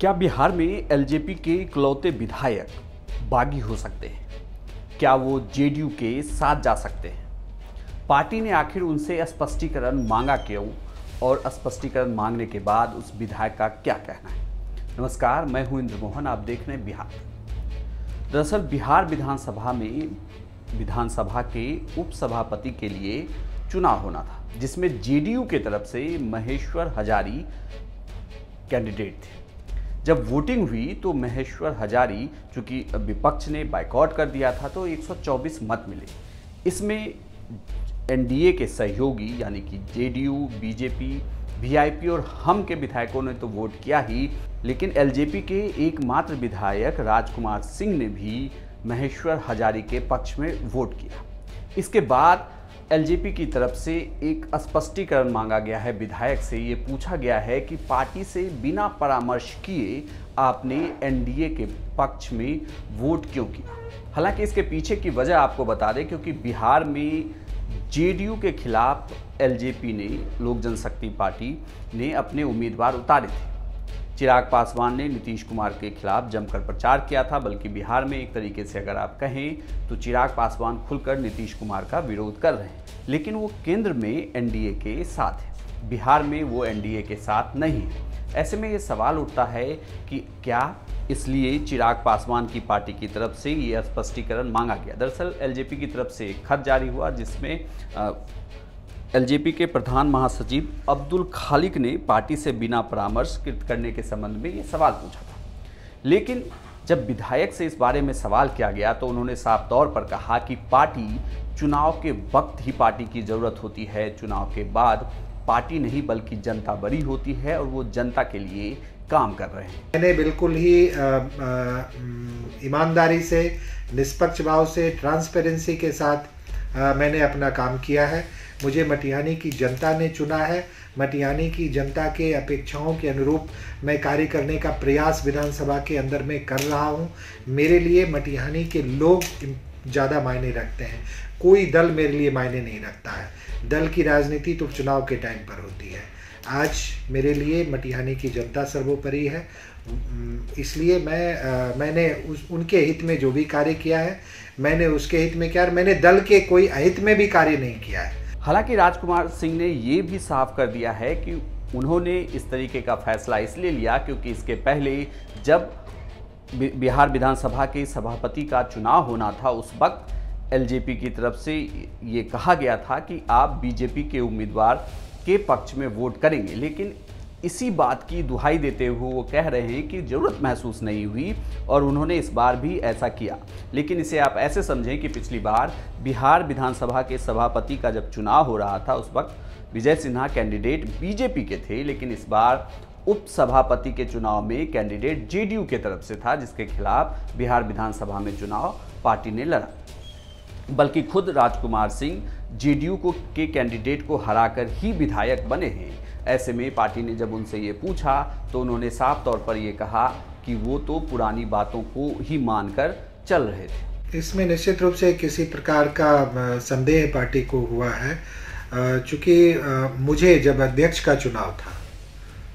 क्या बिहार में एलजेपी के इकलौते विधायक बागी हो सकते हैं? क्या वो जेडीयू के साथ जा सकते हैं? पार्टी ने आखिर उनसे स्पष्टीकरण मांगा क्यों, और स्पष्टीकरण मांगने के बाद उस विधायक का क्या कहना है? नमस्कार, मैं हूं इंद्रमोहन, आप देख रहे हैं बिहार। दरअसल बिहार विधानसभा में विधानसभा के उपसभापति के लिए चुनाव होना था, जिसमें जेडीयू के तरफ से महेश्वर हजारी कैंडिडेट थे। जब वोटिंग हुई तो महेश्वर हजारी, चूँकि विपक्ष ने बाइकआउट कर दिया था, तो 124 मत मिले। इसमें एनडीए के सहयोगी यानी कि जेडीयू, बीजेपी, वीआईपी और हम के विधायकों ने तो वोट किया ही, लेकिन एलजेपी के एकमात्र विधायक राजकुमार सिंह ने भी महेश्वर हजारी के पक्ष में वोट किया। इसके बाद एलजेपी की तरफ से एक स्पष्टीकरण मांगा गया है विधायक से। ये पूछा गया है कि पार्टी से बिना परामर्श किए आपने एनडीए के पक्ष में वोट क्यों किया। हालांकि इसके पीछे की वजह आपको बता दें, क्योंकि बिहार में जेडीयू के खिलाफ एलजेपी ने, लोक जनशक्ति पार्टी ने अपने उम्मीदवार उतारे थे। चिराग पासवान ने नीतीश कुमार के खिलाफ जमकर प्रचार किया था, बल्कि बिहार में एक तरीके से अगर आप कहें तो चिराग पासवान खुलकर नीतीश कुमार का विरोध कर रहे हैं, लेकिन वो केंद्र में एनडीए के साथ है, बिहार में वो एनडीए के साथ नहीं है। ऐसे में ये सवाल उठता है कि क्या इसलिए चिराग पासवान की पार्टी की तरफ से ये स्पष्टीकरण मांगा गया। दरअसल एलजेपी की तरफ से एक खत जारी हुआ, जिसमें एलजेपी के प्रधान महासचिव अब्दुल खालिक ने पार्टी से बिना परामर्श करने के संबंध में ये सवाल पूछा था। लेकिन जब विधायक से इस बारे में सवाल किया गया तो उन्होंने साफ तौर पर कहा कि पार्टी चुनाव के वक्त ही पार्टी की ज़रूरत होती है, चुनाव के बाद पार्टी नहीं बल्कि जनता बड़ी होती है और वो जनता के लिए काम कर रहे हैं। मैंने बिल्कुल ही ईमानदारी से, निष्पक्ष भाव से, ट्रांसपेरेंसी के साथ मैंने अपना काम किया है। मुझे मटियानी की जनता ने चुना है, मटियानी की जनता के अपेक्षाओं के अनुरूप मैं कार्य करने का प्रयास विधानसभा के अंदर में कर रहा हूँ। मेरे लिए मटियानी के लोग ज़्यादा मायने रखते हैं, कोई दल मेरे लिए मायने नहीं रखता है। दल की राजनीति तो चुनाव के टाइम पर होती है। आज मेरे लिए मटियानी की जनता सर्वोपरि है, इसलिए मैंने उनके हित में जो भी कार्य किया है, मैंने उसके हित में किया, और मैंने दल के कोई अहित में भी कार्य नहीं किया है। हालांकि राजकुमार सिंह ने ये भी साफ कर दिया है कि उन्होंने इस तरीके का फैसला इसलिए लिया क्योंकि इसके पहले जब बिहार विधानसभा के सभापति का चुनाव होना था, उस वक्त एलजेपी की तरफ से ये कहा गया था कि आप बीजेपी के उम्मीदवार के पक्ष में वोट करेंगे। लेकिन इसी बात की दुहाई देते हुए वो कह रहे हैं कि ज़रूरत महसूस नहीं हुई, और उन्होंने इस बार भी ऐसा किया। लेकिन इसे आप ऐसे समझें कि पिछली बार बिहार विधानसभा के सभापति का जब चुनाव हो रहा था, उस वक्त विजय सिन्हा कैंडिडेट बीजेपी के थे, लेकिन इस बार उपसभापति के चुनाव में कैंडिडेट जेडीयू के तरफ से था, जिसके खिलाफ बिहार विधानसभा में चुनाव पार्टी ने लड़ा। बल्कि खुद राजकुमार सिंह जेडीयू के कैंडिडेट को हराकर ही विधायक बने हैं। ऐसे में पार्टी ने जब उनसे ये पूछा तो उन्होंने साफ तौर पर ये कहा कि वो तो पुरानी बातों को ही मानकर चल रहे थे। इसमें निश्चित रूप से किसी प्रकार का संदेह पार्टी को हुआ है। चूँकि मुझे जब अध्यक्ष का चुनाव था,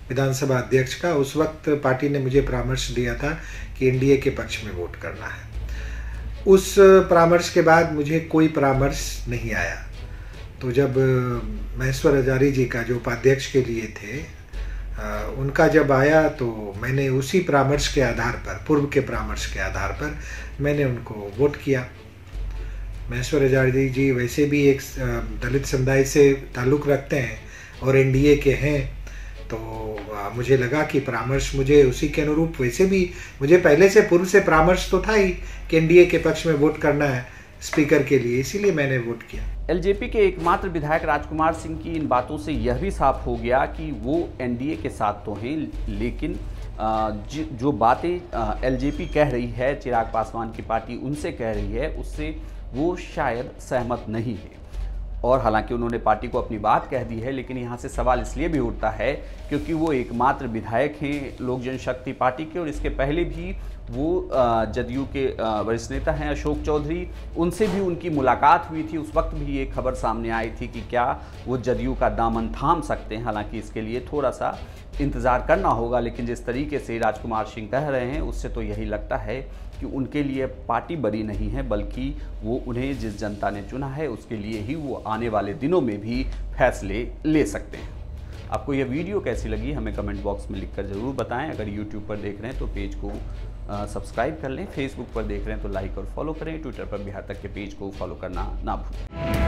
विधानसभा अध्यक्ष का, उस वक्त पार्टी ने मुझे परामर्श दिया था कि एनडीए के पक्ष में वोट करना है। उस परामर्श के बाद मुझे कोई परामर्श नहीं आया। तो जब महेश्वर हजारी जी का, जो उपाध्यक्ष के लिए थे, उनका जब आया तो मैंने उसी परामर्श के आधार पर, पूर्व के परामर्श के आधार पर मैंने उनको वोट किया। महेश्वर हजारी जी वैसे भी एक दलित समुदाय से ताल्लुक़ रखते हैं और एनडीए के हैं, तो मुझे लगा कि परामर्श मुझे उसी के अनुरूप, वैसे भी मुझे पहले से, पूर्व से परामर्श तो था ही कि एनडीए के पक्ष में वोट करना है स्पीकर के लिए, इसीलिए मैंने वोट किया। एलजेपी के एकमात्र विधायक राजकुमार सिंह की इन बातों से यह भी साफ हो गया कि वो एनडीए के साथ तो हैं, लेकिन जो बातें एलजेपी कह रही है, चिराग पासवान की पार्टी उनसे कह रही है, उससे वो शायद सहमत नहीं है। और हालांकि उन्होंने पार्टी को अपनी बात कह दी है, लेकिन यहाँ से सवाल इसलिए भी उठता है क्योंकि वो एकमात्र विधायक हैं लोक जनशक्ति पार्टी के, और इसके पहले भी वो जदयू के वरिष्ठ नेता हैं अशोक चौधरी, उनसे भी उनकी मुलाकात हुई थी। उस वक्त भी ये खबर सामने आई थी कि क्या वो जदयू का दामन थाम सकते हैं। हालांकि इसके लिए थोड़ा सा इंतज़ार करना होगा। लेकिन जिस तरीके से राजकुमार सिंह कह रहे हैं उससे तो यही लगता है कि उनके लिए पार्टी बड़ी नहीं है, बल्कि वो उन्हें जिस जनता ने चुना है उसके लिए ही वो आने वाले दिनों में भी फैसले ले सकते हैं। आपको यह वीडियो कैसी लगी हमें कमेंट बॉक्स में लिखकर ज़रूर बताएं। अगर यूट्यूब पर देख रहे हैं तो पेज को सब्सक्राइब कर लें, फेसबुक पर देख रहे हैं तो लाइक और फॉलो करें, ट्विटर पर बिहार तक के पेज को फॉलो करना ना भूलें।